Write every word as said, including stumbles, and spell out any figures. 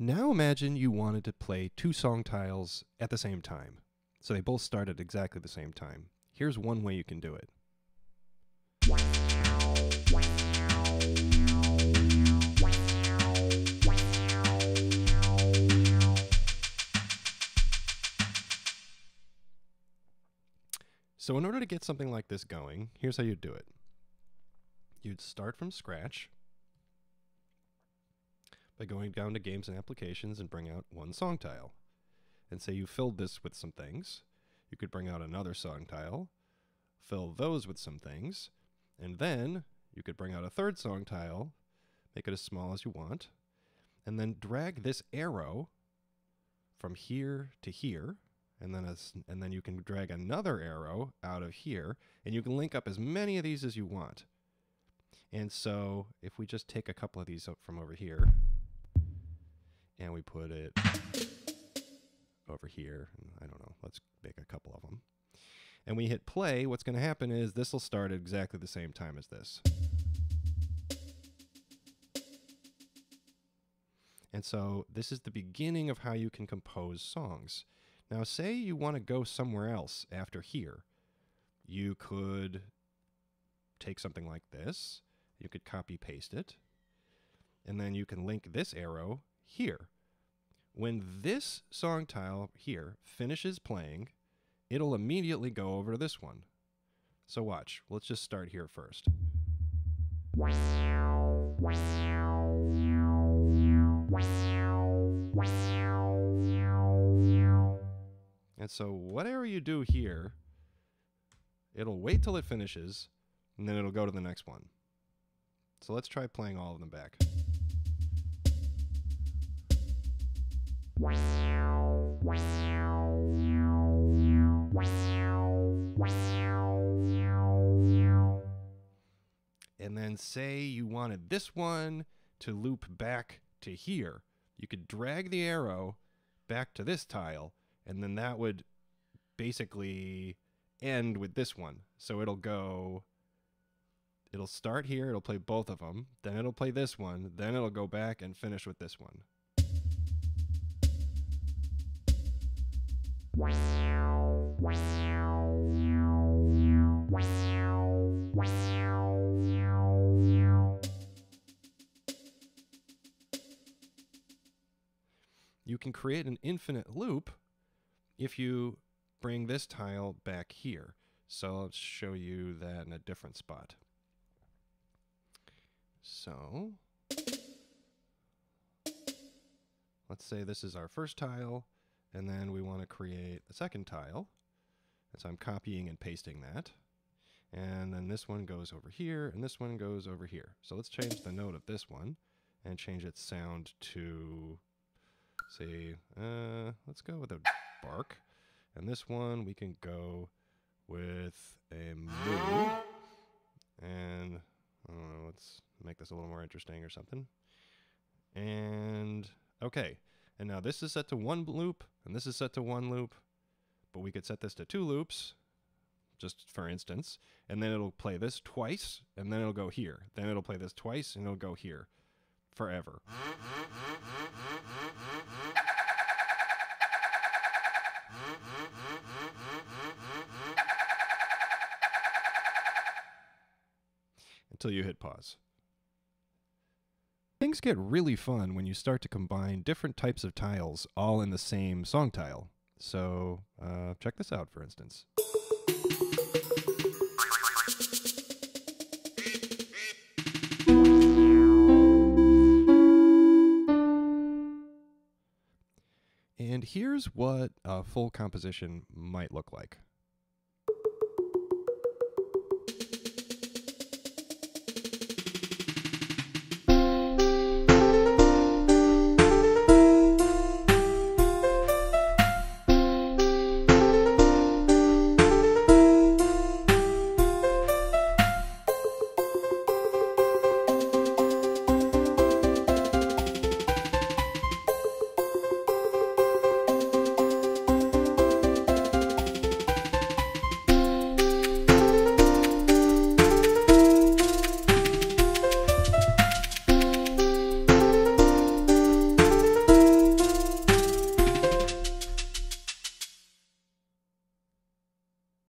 Now imagine you wanted to play two song tiles at the same time. So they both start at exactly the same time. Here's one way you can do it. So in order to get something like this going, here's how you'd do it. You'd start from scratch by going down to Games and Applications and bring out one song tile. And say you filled this with some things. You could bring out another song tile, fill those with some things, and then you could bring out a third song tile, make it as small as you want, and then drag this arrow from here to here, and then, as, and then you can drag another arrow out of here, and you can link up as many of these as you want. And so if we just take a couple of these up from over here, and we put it over here, I don't know, let's make a couple of them, and we hit play, what's going to happen is this will start at exactly the same time as this. And so this is the beginning of how you can compose songs. Now say you want to go somewhere else after here. You could take something like this, you could copy paste it, and then you can link this arrow here. When this song tile here finishes playing, it'll immediately go over to this one. So watch, let's just start here first. And so whatever you do here, it'll wait till it finishes, and then it'll go to the next one. So let's try playing all of them back. And then say you wanted this one to loop back to here. You could drag the arrow back to this tile, and then that would basically end with this one. So it'll go, it'll start here, it'll play both of them, then it'll play this one, then it'll go back and finish with this one. You can create an infinite loop if you bring this tile back here. So I'll show you that in a different spot. So let's say this is our first tile. And then we want to create a second tile. And so I'm copying and pasting that. And then this one goes over here, and this one goes over here. So let's change the note of this one and change its sound to, say, uh, let's go with a bark. And this one we can go with a moo. And I don't know, let's make this a little more interesting or something. And okay. And now this is set to one loop, and this is set to one loop, but we could set this to two loops, just for instance, and then it'll play this twice, and then it'll go here. Then it'll play this twice, and it'll go here, forever. Until you hit pause. Things get really fun when you start to combine different types of tiles all in the same song tile. So uh, check this out, for instance. And here's what a full composition might look like.